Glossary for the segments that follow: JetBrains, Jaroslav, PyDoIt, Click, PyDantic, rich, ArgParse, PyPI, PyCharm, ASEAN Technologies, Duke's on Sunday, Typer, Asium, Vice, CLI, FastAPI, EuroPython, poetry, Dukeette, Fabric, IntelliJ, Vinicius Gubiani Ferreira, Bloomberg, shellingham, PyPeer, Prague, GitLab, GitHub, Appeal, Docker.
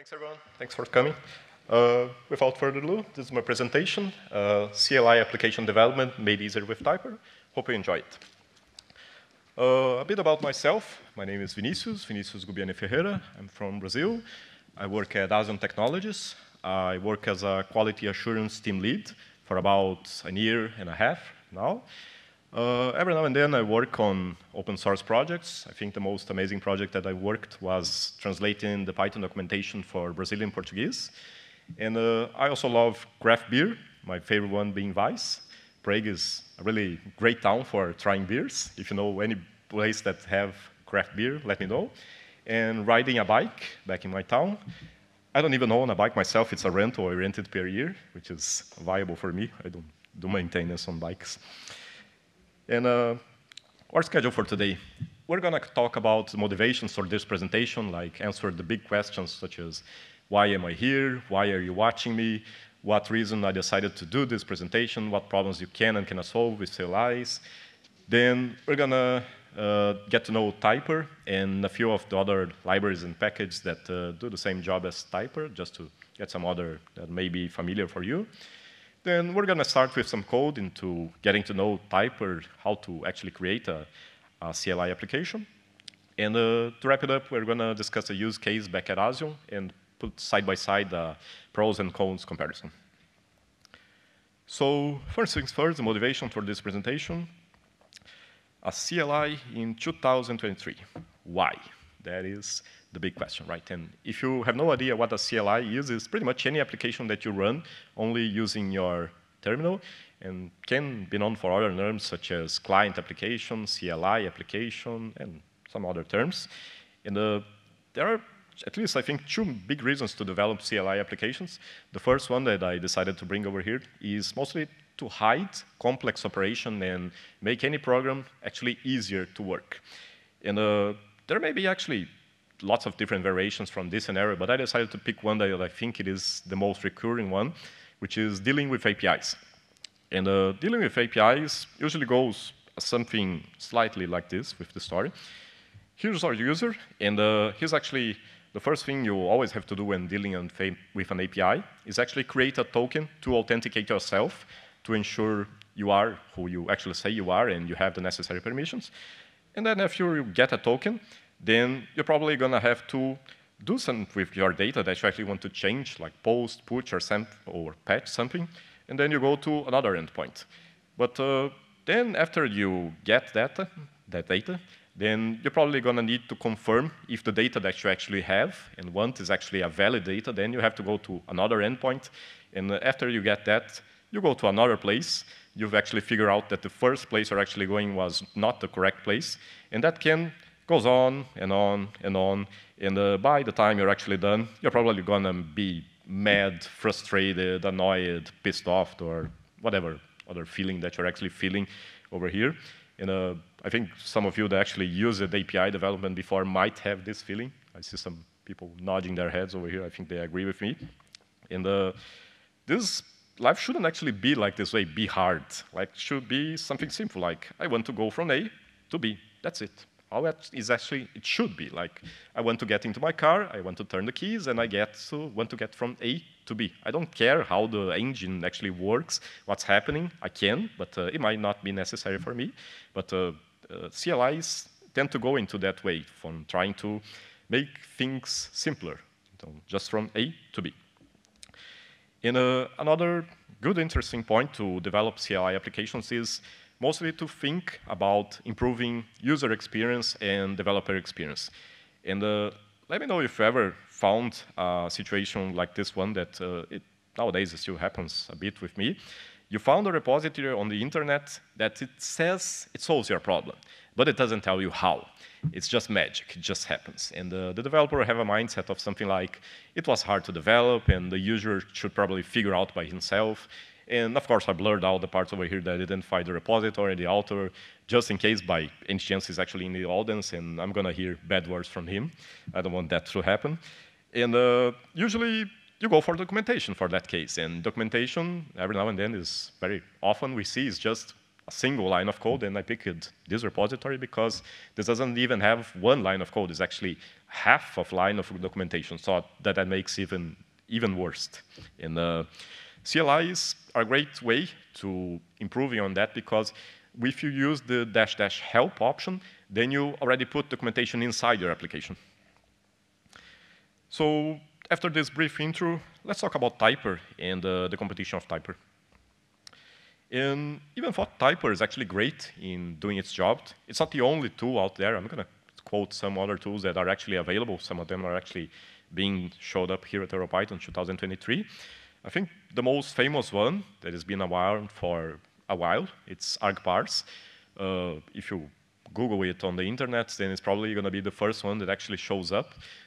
Thanks, everyone. Thanks for coming. Without further ado, this is my presentation, CLI application development made easier with Typer. Hope you enjoy it. A bit about myself. My name is Vinicius Gubiani Ferreira. I'm from Brazil. I work at ASEAN Technologies. I work as a quality assurance team lead for about a year and a half now. Every now and then I work on open source projects. I think the most amazing project that I worked was translating the Python documentation for Brazilian Portuguese. And I also love craft beer, my favorite one being Vice. Prague is a really great town for trying beers. If you know any place that have craft beer, let me know. And riding a bike back in my town. I don't even own a bike myself. It's a rental. I rent it per year, which is viable for me. I don't do maintenance on bikes. And our schedule for today. We're going to talk about motivations for this presentation, like answer the big questions such as, why am I here? Why are you watching me? What reason I decided to do this presentation? What problems you can and cannot solve with CLIs? Then we're going to get to know Typer and a few of the other libraries and packages that do the same job as Typer, just to get some other that may be familiar for you. Then we're going to start with some code into getting to know Typer, how to actually create a CLI application. And to wrap it up, we're going to discuss a use case back at Asium and put side-by-side the pros and cons comparison. So first things first, the motivation for this presentation, a CLI in 2023. Why? That is the big question, right? And if you have no idea what a CLI is, it's pretty much any application that you run only using your terminal and can be known for other terms such as client application, CLI application, and some other terms. And there are at least, I think, two big reasons to develop CLI applications. The first one that I decided to bring over here is mostly to hide complex operation and make any program actually easier to work. And there may be actually lots of different variations from this scenario, but I decided to pick one that I think it is the most recurring one, which is dealing with APIs. And dealing with APIs usually goes something slightly like this with the story. Here's our user, and he's actually the first thing you always have to do when dealing with an API is actually create a token to authenticate yourself to ensure you are who you actually say you are and you have the necessary permissions. And then if you get a token, then you're probably going to have to do something with your data that you actually want to change, like post, push, or patch something. And then you go to another endpoint. But then after you get that data, then you're probably going to need to confirm if the data that you actually have and want is actually a valid data. Then you have to go to another endpoint. And after you get that, you go to another place. You've actually figured out that the first place you're actually going was not the correct place. And that goes on and on and on. And by the time you're actually done, you're probably going to be mad, frustrated, annoyed, pissed off, or whatever other feeling that you're actually feeling over here. And I think some of you that actually used API development before might have this feeling. I see some people nodding their heads over here. I think they agree with me. And this life shouldn't actually be like this way, be hard. Like, should be something simple, like, I want to go from A to B. That's it. How it should be. Like, I want to get into my car, I want to turn the keys, and I want to get from A to B. I don't care how the engine actually works, what's happening. I can, but it might not be necessary for me. But CLIs tend to go into that way, from trying to make things simpler, you know, just from A to B. And another good, interesting point to develop CLI applications is mostly to think about improving user experience and developer experience. And let me know if you ever found a situation like this one that nowadays it still happens a bit with me. You found a repository on the internet that it says it solves your problem, but it doesn't tell you how. It's just magic, it just happens. And the developer have a mindset of something like, it was hard to develop and the user should probably figure out by himself. And of course, I blurred out the parts over here that identify the repository, the author, just in case by any chance he's actually in the audience and I'm going to hear bad words from him. I don't want that to happen. And usually, you go for documentation for that case. And documentation, every now and then, is very often we see is just a single line of code, and I picked this repository because this doesn't even have one line of code. It's actually half of line of documentation, so that makes even worse. And CLIs are a great way to improving on that, because if you use the -- help option, then you already put documentation inside your application. So after this brief intro, let's talk about Typer and the competition of Typer. And even though Typer is actually great in doing its job, it's not the only tool out there. I'm going to quote some other tools that are actually available. Some of them are actually being showed up here at EuroPython 2023. I think the most famous one that has been around for a while, it's ArgParse. If you Google it on the internet, then it's probably going to be the first one that actually shows up.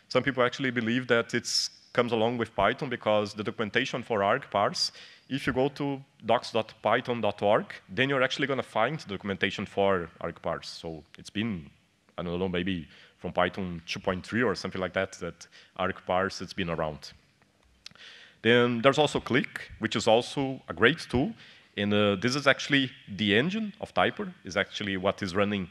Some people actually believe that it comes along with Python because the documentation for ArgParse, if you go to docs.python.org, then you're actually going to find the documentation for ArgParse. So it's been, I don't know, maybe from Python 2.3 or something like that, that ArgParse has been around. Then there's also Click, which is also a great tool. And this is actually the engine of Typer, is actually what is running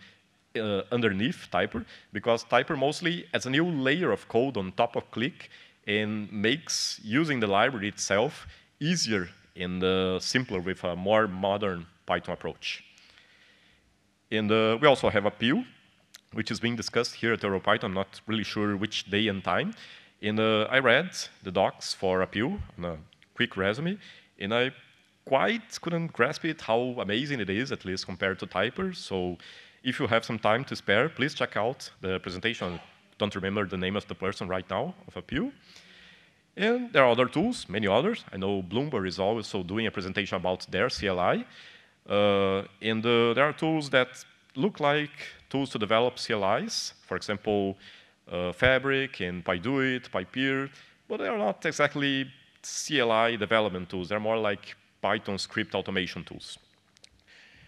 underneath Typer, because Typer mostly adds a new layer of code on top of Click and makes using the library itself easier and simpler with a more modern Python approach. And we also have Appeal, which is being discussed here at EuroPython. I'm not really sure which day and time. And I read the docs for Appeal on a quick resume, and I quite couldn't grasp it how amazing it is, at least compared to Typer. So if you have some time to spare, please check out the presentation. I don't remember the name of the person right now of Appeal. And there are other tools, many others. I know Bloomberg is also doing a presentation about their CLI. And there are tools that look like tools to develop CLIs. For example, Fabric and PyDoIt, PyPeer. But they are not exactly CLI development tools. They're more like Python script automation tools.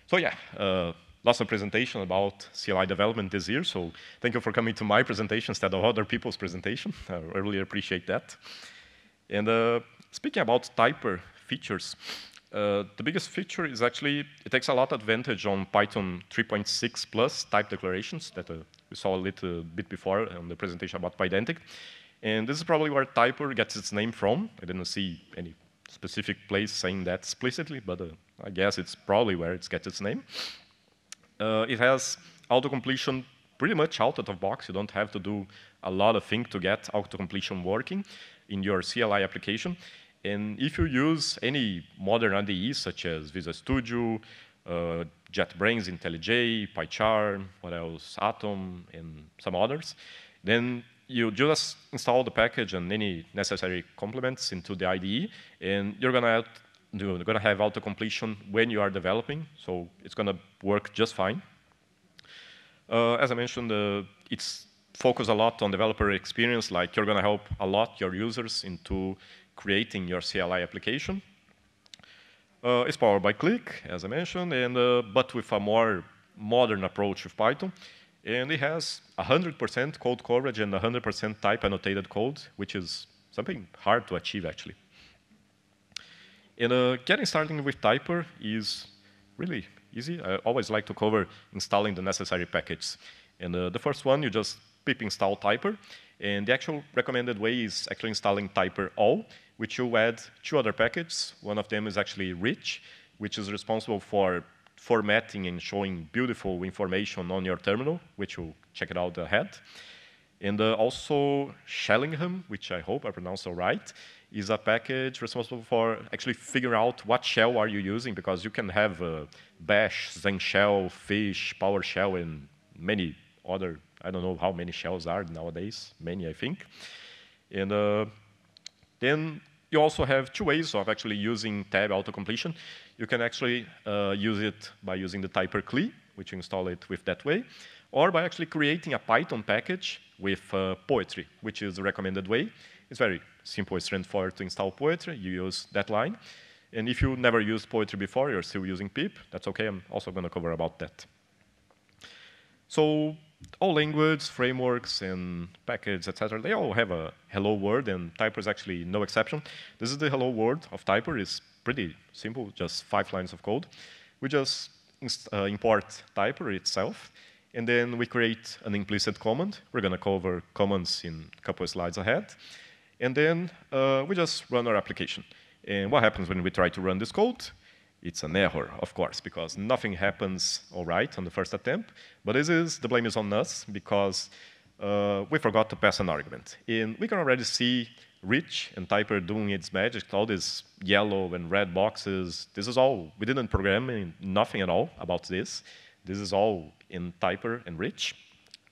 So yeah. Lots of presentation about CLI development this year, so thank you for coming to my presentation instead of other people's presentation. I really appreciate that. And speaking about Typer features, the biggest feature is actually it takes a lot of advantage on Python 3.6 plus type declarations that we saw a little bit before on the presentation about PyDantic. And this is probably where Typer gets its name from. I didn't see any specific place saying that explicitly, but I guess it's probably where it gets its name. It has auto-completion pretty much out of the box. You don't have to do a lot of things to get auto-completion working in your CLI application. And if you use any modern IDEs such as Visual Studio, JetBrains, IntelliJ, PyCharm, what else, Atom, and some others, then you just install the package and any necessary complements into the IDE, and you're going to have auto-completion when you are developing, so it's going to work just fine. As I mentioned, it's focused a lot on developer experience, like you're going to help a lot your users into creating your CLI application. It's powered by Click, as I mentioned, and but with a more modern approach with Python. And it has 100% code coverage and 100% type-annotated code, which is something hard to achieve, actually. And getting started with Typer is really easy. I always like to cover installing the necessary packages. And the first one, you just pip install Typer. And the actual recommended way is actually installing Typer all, which you add two other packages. One of them is actually rich, which is responsible for formatting and showing beautiful information on your terminal, which you'll check it out ahead. And also Shellingham, which I hope I pronounced all right, is a package responsible for actually figuring out what shell are you using, because you can have bash, zen shell, fish, PowerShell, and many other, I don't know how many shells are nowadays, many I think. And then you also have two ways of actually using tab autocompletion. You can actually use it by using the Typer CLI, which you install it with that way, or by actually creating a Python package with poetry, which is the recommended way. It's very simple, it's straightforward to install poetry. You use that line. And if you never used poetry before, you're still using pip, that's OK. I'm also going to cover about that. So all languages, frameworks, and packages, etc., they all have a hello world, and Typer is actually no exception. This is the hello world of Typer. It's pretty simple, just 5 lines of code. We just import Typer itself, and then we create an implicit command. We're going to cover commands in a couple of slides ahead. And then we just run our application. And what happens when we try to run this code? It's an error, of course, because nothing happens all right on the first attempt. But this is, the blame is on us, because we forgot to pass an argument. And we can already see Rich and Typer doing its magic. All these yellow and red boxes, this is all, we didn't program nothing at all about this. This is all in Typer and Rich.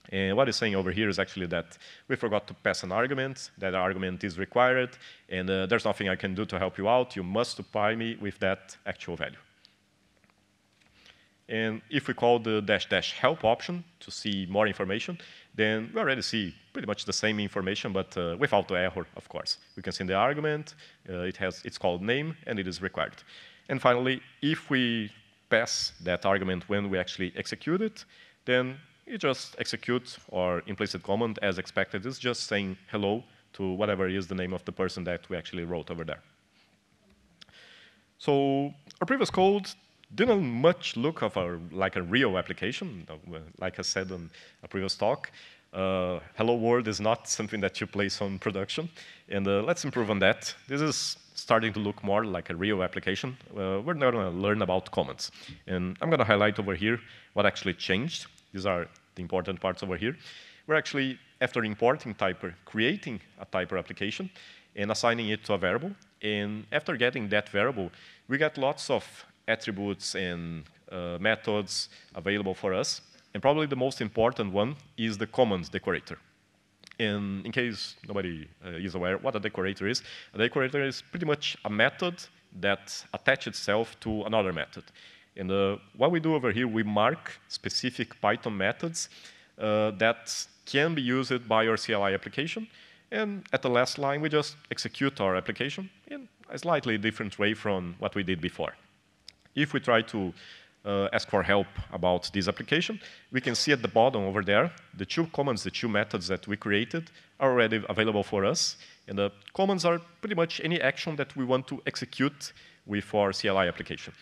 And what it's saying over here is actually that we forgot to pass an argument, that argument is required, and there's nothing I can do to help you out. You must supply me with that actual value. And if we call the dash dash help option to see more information, then we already see pretty much the same information, but without the error, of course. We can see the argument, it's called name, and it is required. And finally, if we pass that argument when we actually execute it, then it just executes our implicit command as expected. It's just saying hello to whatever is the name of the person that we actually wrote over there. So our previous code didn't much look of our, like a real application. Like I said in a previous talk, hello world is not something that you place on production. And let's improve on that. This is starting to look more like a real application. We're now going to learn about comments. And I'm going to highlight over here what actually changed. These are the important parts over here. We're actually, after importing Typer, creating a Typer application and assigning it to a variable. And after getting that variable, we got lots of attributes and methods available for us. And probably the most important one is the commands decorator. And in case nobody is aware what a decorator is pretty much a method that attaches itself to another method. And what we do over here, we mark specific Python methods that can be used by your CLI application. And at the last line, we just execute our application in a slightly different way from what we did before. If we try to ask for help about this application, we can see at the bottom over there, the two commands, the two methods that we created are already available for us. And the commands are pretty much any action that we want to execute with our CLI application.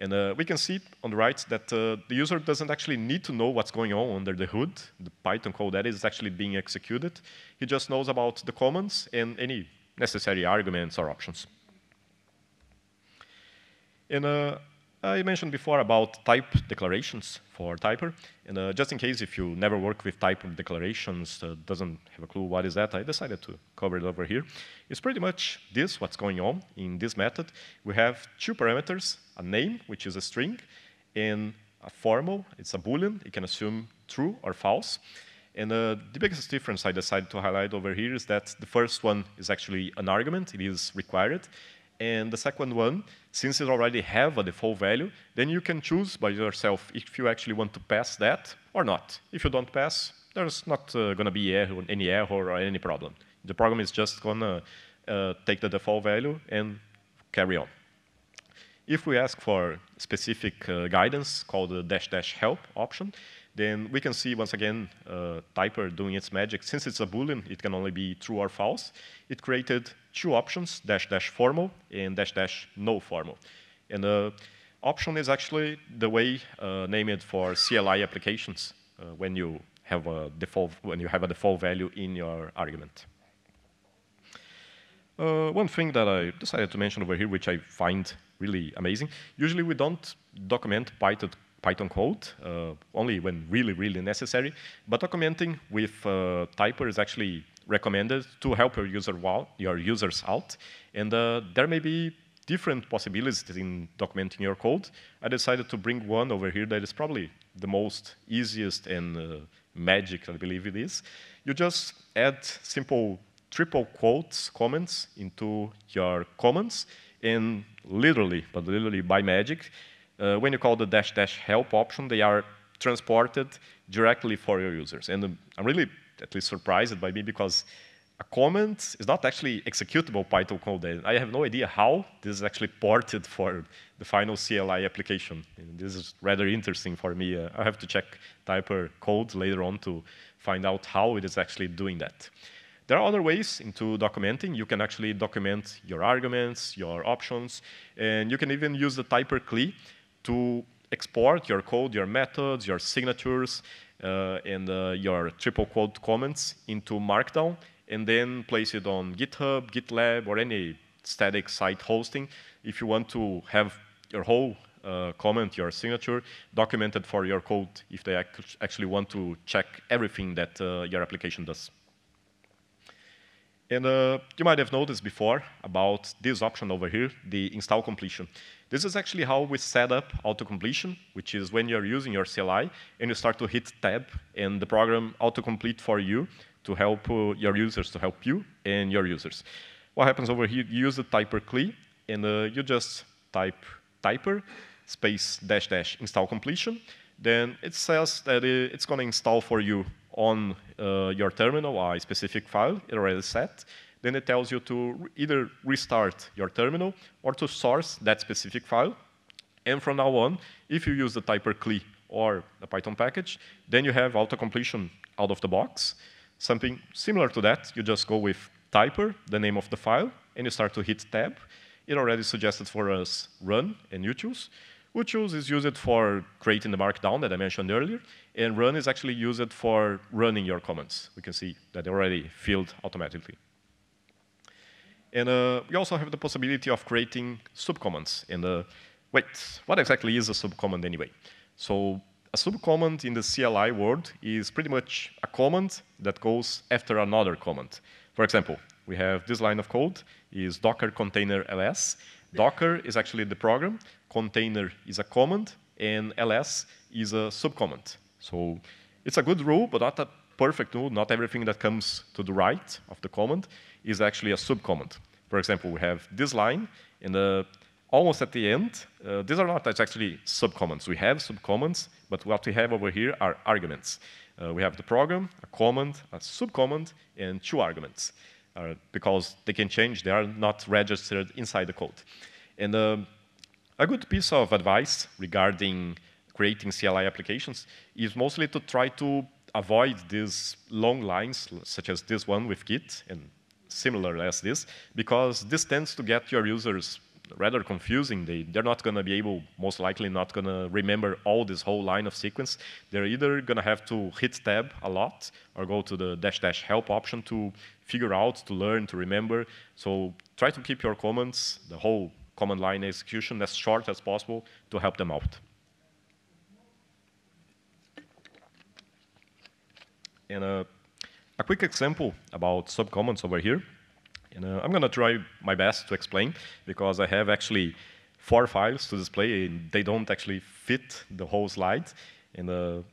And we can see on the right that the user doesn't actually need to know what's going on under the hood, the Python code that is actually being executed. He just knows about the commands and any necessary arguments or options. And I mentioned before about type declarations for Typer. And just in case if you never work with type declarations, doesn't have a clue what is that, I decided to cover it over here. It's pretty much this, what's going on in this method. We have two parameters. A name, which is a string, and a formal, it's a Boolean. It can assume true or false. And the biggest difference I decided to highlight over here is that the first one is actually an argument. It is required. And the second one, since it already have a default value, then you can choose by yourself if you actually want to pass that or not. If you don't pass, there's not going to be any error or any problem. The program is just going to take the default value and carry on. If we ask for specific guidance called the dash dash help option, then we can see once again Typer doing its magic. Since it's a Boolean, it can only be true or false. It created two options, dash dash formal and dash dash no formal. And the option is actually the way named for CLI applications when you have a default value in your argument. One thing that I decided to mention over here, which I find really amazing, usually we don't document Python code, only when really, really necessary. But documenting with Typer is actually recommended to help your, users out. And there may be different possibilities in documenting your code. I decided to bring one over here that is probably the most easiest and magic, I believe it is. You just add simple triple quotes, comments into your comments, and literally, but literally by magic, when you call the dash dash help option, they are transported directly for your users. And I'm really at least surprised by me because a comment is not actually executable Python code. I have no idea how this is actually ported for the final CLI application. And this is rather interesting for me. I have to check Typer code later on to find out how it is actually doing that. There are other ways into documenting. You can actually document your arguments, your options, and you can even use the Typer CLI to export your code, your methods, your signatures, and your triple quote comments into Markdown, and then place it on GitHub, GitLab, or any static site hosting if you want to have your whole comment, your signature, documented for your code if they actually want to check everything that your application does. And you might have noticed before about this option over here, the install completion. This is actually how we set up auto-completion, which is when you're using your CLI and you start to hit tab and the program autocomplete for you to help your users, to help you and your users. What happens over here, you use the Typer CLI and you just type Typer space dash dash install completion. Then it says that it's going to install for you on your terminal a specific file, it already set. Then it tells you to either restart your terminal or to source that specific file. And from now on, if you use the Typer CLI or the Python package, then you have autocompletion out of the box. Something similar to that, you just go with Typer, the name of the file, and you start to hit tab. It already suggested for us run and utils. Utils is used for creating the Markdown that I mentioned earlier, and run is actually used for running your comments. We can see that they already filled automatically. And we also have the possibility of creating subcommands. And wait, what exactly is a subcommand anyway? So a subcommand in the CLI world is pretty much a command that goes after another command. For example, we have this line of code is Docker container ls. Docker is actually the program, container is a command, and ls is a subcommand. So it's a good rule, but not a perfect rule. Not everything that comes to the right of the command is actually a subcommand. For example, we have this line, and almost at the end, these are not actually subcommands. We have subcommands, but what we have over here are arguments. We have the program, a command, a subcommand, and two arguments, because they can change. They are not registered inside the code. And a good piece of advice regarding creating CLI applications is mostly to try to avoid these long lines, such as this one with Git, and similar as this, because this tends to get your users rather confusing. They're not going to be able, most likely not going to remember all this whole line of sequence. They're either going to have to hit tab a lot or go to the dash dash help option to figure out, to learn, to remember. So try to keep your comments, the whole command line execution, as short as possible to help them out. And a quick example about subcommands over here. And I'm going to try my best to explain, because I have actually 4 files to display, and they don't actually fit the whole slide. And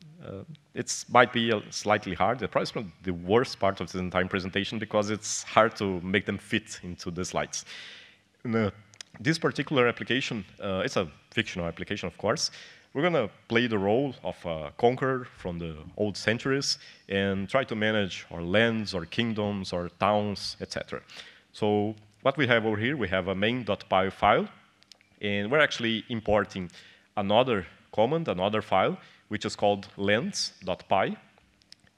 it might be slightly hard. It's probably the worst part of the entire presentation, because it's hard to make them fit into the slides. And, this particular application, it's a fictional application, of course. We're going to play the role of a conqueror from the old centuries and try to manage our lands, our kingdoms, our towns, etc. So what we have over here, we have a main.py file, and we're actually importing another command, another file, which is called lands.py.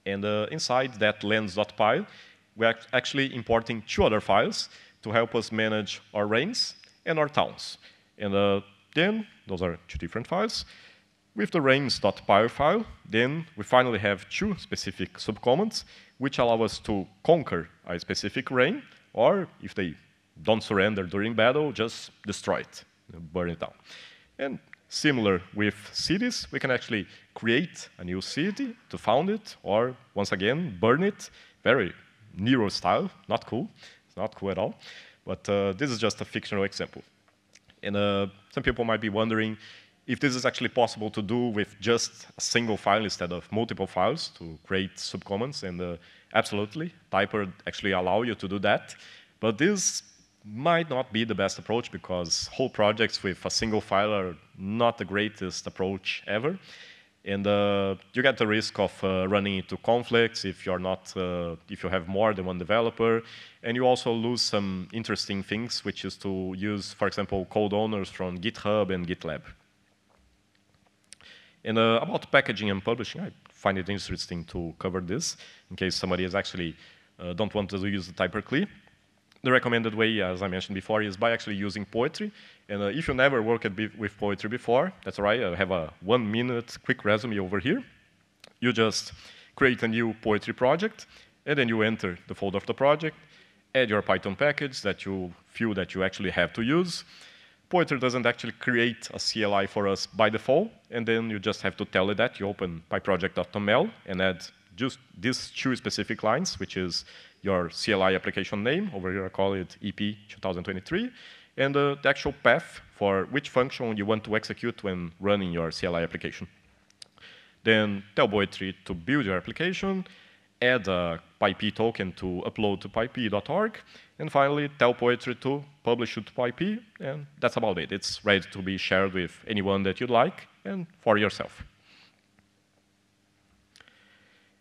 And inside that lands.py, we're actually importing 2 other files to help us manage our reigns and our towns. And then, those are 2 different files. With the reigns.py file, then we finally have 2 specific subcommands which allow us to conquer a specific reign, or if they don't surrender during battle, just destroy it, burn it down. And similar with cities, we can actually create a new city to found it, or once again, burn it. Very Nero style, not cool. It's not cool at all. But this is just a fictional example. And some people might be wondering if this is actually possible to do with just a single file instead of multiple files to create subcommands. And absolutely, Typer actually allows you to do that. But this might not be the best approach, because whole projects with a single file are not the greatest approach ever. And you get the risk of running into conflicts if you're not, if you have more than one developer, and you also lose some interesting things, which is to use, for example, code owners from GitHub and GitLab. And about packaging and publishing, I find it interesting to cover this in case somebody is actually don't want to use the Typer CLI. The recommended way, as I mentioned before, is by actually using Poetry. And if you never worked with Poetry before, that's all right. I have a 1-minute quick resume over here. You just create a new Poetry project, and then you enter the folder of the project, add your Python package that you feel that you actually have to use. Poetry doesn't actually create a CLI for us by default, and then you just have to tell it that. You open pyproject.toml and add just these two specific lines, which is your CLI application name, over here I call it EP 2023, and the actual path for which function you want to execute when running your CLI application. Then tell Poetry to build your application, add a PyPI token to upload to pypi.org, and finally tell Poetry to publish it to PyPI, and that's about it. It's ready to be shared with anyone that you'd like and for yourself.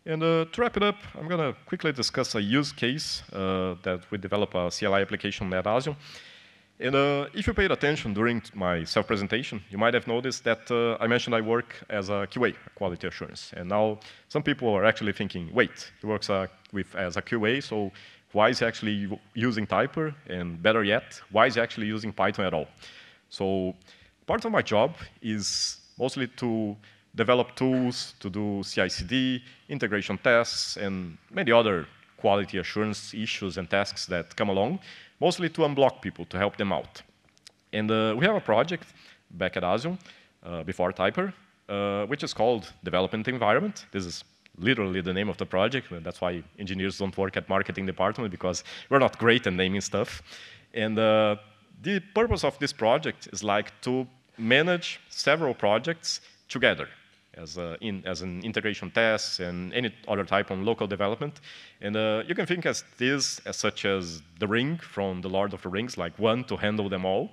And to wrap it up, I'm going to quickly discuss a use case that we develop a CLI application at Asium. And if you paid attention during my self-presentation, you might have noticed that I mentioned I work as a QA, quality assurance. And now some people are actually thinking, wait, he works as a QA, so why is he actually using Typer? And better yet, why is he actually using Python at all? So part of my job is mostly to develop tools to do CI/CD, integration tests, and many other quality assurance issues and tasks that come along, mostly to unblock people, to help them out. And we have a project back at Asium, before Typer, which is called Development Environment. This is literally the name of the project, and that's why engineers don't work at marketing department, because we're not great at naming stuff. And the purpose of this project is like to manage several projects together, as an integration test and any other type on local development. And you can think as this, as such as the ring from The Lord of the Rings, like one to handle them all.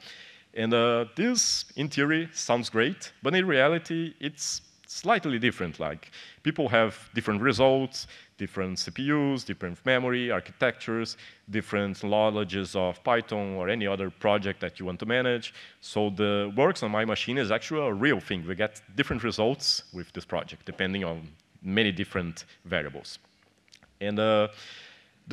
And this, in theory, sounds great, but in reality, it's slightly different. Like, people have different results, different CPUs, different memory, architectures, different knowledges of Python or any other project that you want to manage. So the works on my machine is actually a real thing. We get different results with this project, depending on many different variables. And the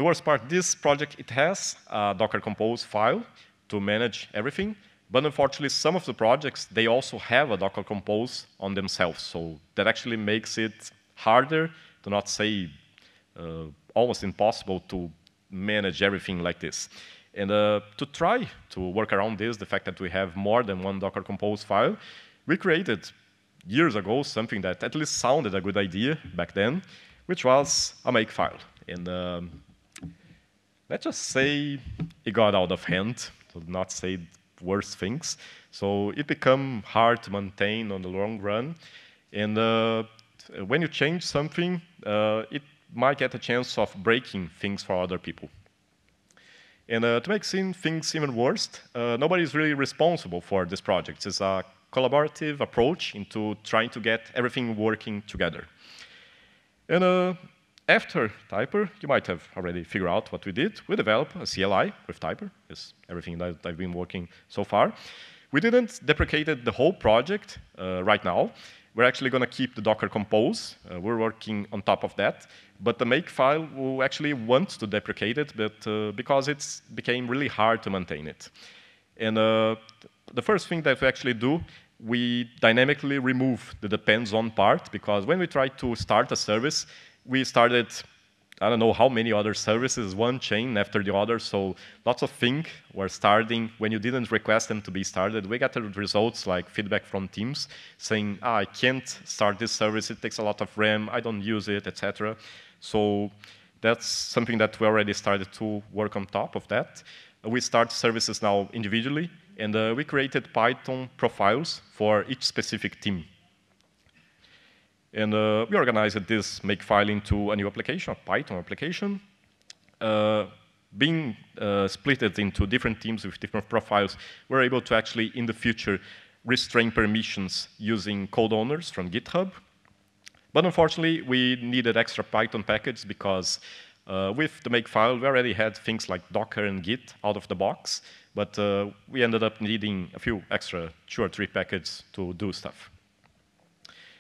worst part, this project, it has a Docker compose file to manage everything. But unfortunately, some of the projects, they also have a Docker compose on themselves. So that actually makes it harder, to not say almost impossible, to manage everything like this. And to try to work around this, the fact that we have more than one Docker compose file, we created years ago something that at least sounded a good idea back then, which was a makefile. And let's just say it got out of hand, to not say worse things. So it become hard to maintain on the long run. And when you change something, it might get a chance of breaking things for other people. And to make things even worse, nobody's really responsible for this project. It's a collaborative approach into trying to get everything working together. And after Typer, you might have already figured out what we did. We developed a CLI with Typer. It's everything that I've been working so far. We didn't deprecate the whole project right now. We're actually going to keep the Docker compose. We're working on top of that. But the makefile, we actually want to deprecate it, but because it became really hard to maintain it. And the first thing that we actually do, we dynamically remove the depends on part, because when we try to start a service, we started, I don't know how many other services, one chain after the other, so lots of things were starting when you didn't request them to be started. We got the results, like feedback from teams saying, I can't start this service, it takes a lot of RAM, I don't use it, etc. So that's something that we already started to work on top of that. We start services now individually, and we created Python profiles for each specific team. And we organized this makefile into a new application, a Python application. Being split into different teams with different profiles, we're able to actually, in the future, restrain permissions using code owners from GitHub. But unfortunately, we needed extra Python package because with the makefile, we already had things like Docker and Git out of the box. But we ended up needing a few extra 2 or 3 packages to do stuff.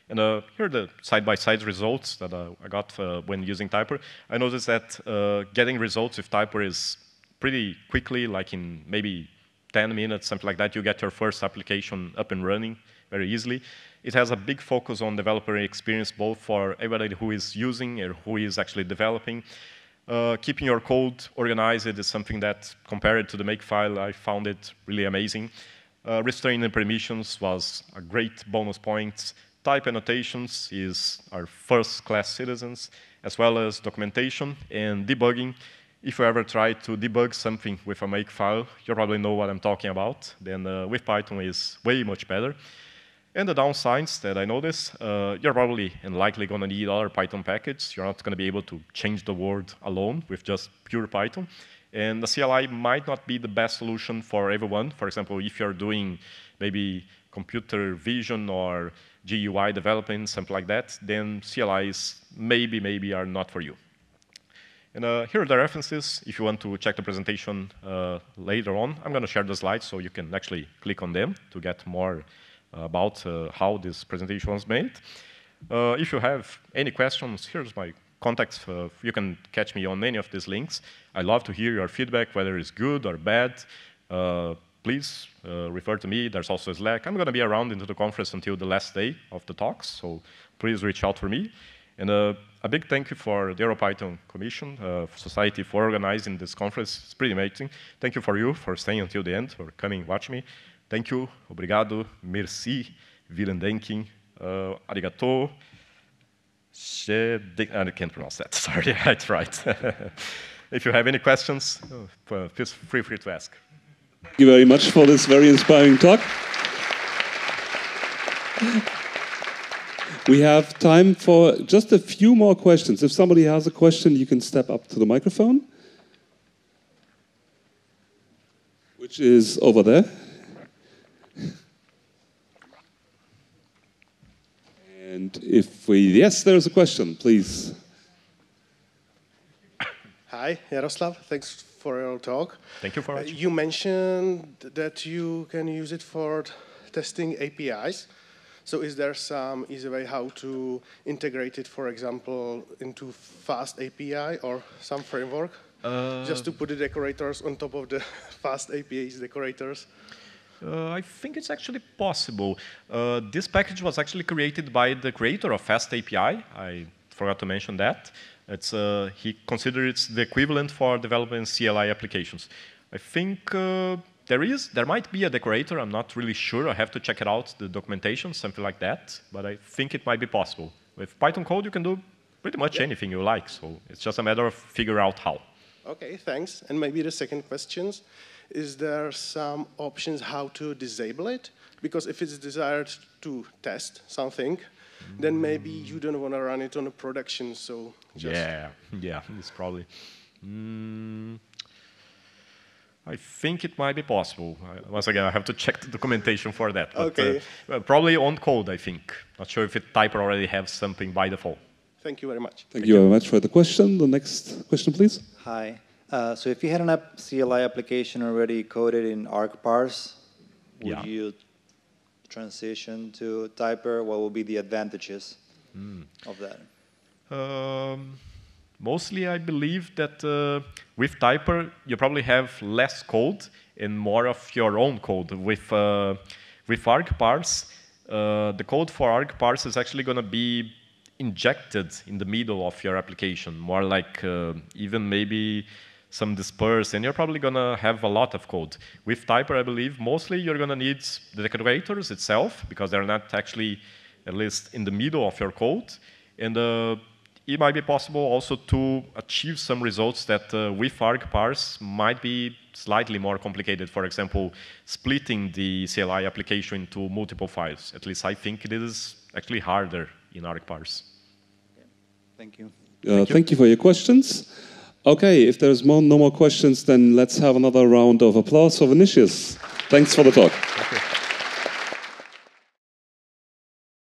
And here are the side-by-side results that I got when using Typer. I noticed that getting results with Typer is pretty quickly, like in maybe 10 minutes, something like that, you get your first application up and running very easily. It has a big focus on developer experience, both for everybody who is using or who is actually developing. Keeping your code organized is something that, compared to the Makefile, I found it really amazing. Restraining permissions was a great bonus point. Type annotations is our first-class citizens, as well as documentation and debugging. If you ever try to debug something with a Makefile, you probably know what I'm talking about. Then with Python is way much better. And the downsides that I noticed, you're probably and likely going to need other Python packages. You're not going to be able to change the world alone with just pure Python. And the CLI might not be the best solution for everyone. For example, if you're doing maybe computer vision or GUI development, something like that, then CLIs maybe are not for you. And here are the references. If you want to check the presentation later on, I'm going to share the slides so you can actually click on them to get more about how this presentation was made. If you have any questions, here's my contacts. You can catch me on any of these links. I love to hear your feedback, whether it's good or bad. Please refer to me. There's also Slack. I'm going to be around into the conference until the last day of the talks, so please reach out for me. And a big thank you for the EuroPython Commission, Society, for organizing this conference. It's pretty amazing. Thank you for you for staying until the end, for coming watch me. Thank you, obrigado, merci, vielen Danken, arigato, I can't pronounce that, sorry, I tried. If you have any questions, feel free to ask. Thank you very much for this very inspiring talk. We have time for just a few more questions. If somebody has a question, you can step up to the microphone, which is over there. And if we, yes, there's a question, please. Hi, Jaroslav, thanks for your talk. Thank you for it. You mentioned that you can use it for testing APIs. So is there some easy way how to integrate it, for example, into FastAPI or some framework? Just to put the decorators on top of the FastAPI's decorators? I think it's actually possible. This package was actually created by the creator of FastAPI. I forgot to mention that. It's, he considers it the equivalent for developing CLI applications. I think there might be a decorator. I'm not really sure. I have to check it out, the documentation, something like that. But I think it might be possible. With Python code, you can do pretty much anything you like. So it's just a matter of figuring out how. OK, thanks. And maybe the second question. Is there some options how to disable it? Because if it's desired to test something, then maybe you don't want to run it on a production. So just yeah, it's probably. I think it might be possible. Once again, I have to check the documentation for that. But okay. Probably on code, I think. Not sure if Typer already has something by default. Thank you very much. Thank you very much for the question. The next question, please. Hi. So if you had an CLI application already coded in ArgParse, would you transition to Typer? What would be the advantages of that? Mostly, I believe that with Typer, you probably have less code and more of your own code. With ArgParse, the code for ArgParse is actually going to be injected in the middle of your application, more like even maybe some disperse, and you're probably going to have a lot of code. With Typer, I believe, mostly you're going to need the decorators itself, because they're not actually, at least, in the middle of your code. And it might be possible also to achieve some results that with ArgParse might be slightly more complicated. For example, splitting the CLI application into multiple files. At least I think it is actually harder in ArgParse. Okay. Thank you. Thank you for your questions. OK, if there's no more questions, then let's have another round of applause for Vinicius. Thanks for the talk.